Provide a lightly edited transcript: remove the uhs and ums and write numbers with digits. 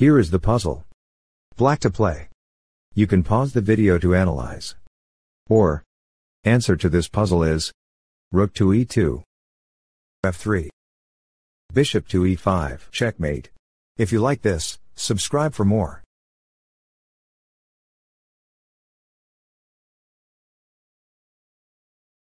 Here is the puzzle. Black to play. You can pause the video to analyze. Or, answer to this puzzle is Rook to e2, f3, Bishop to e5, checkmate. If you like this, subscribe for more.